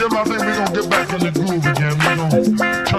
Jim, I think we're gonna get back in the groove again.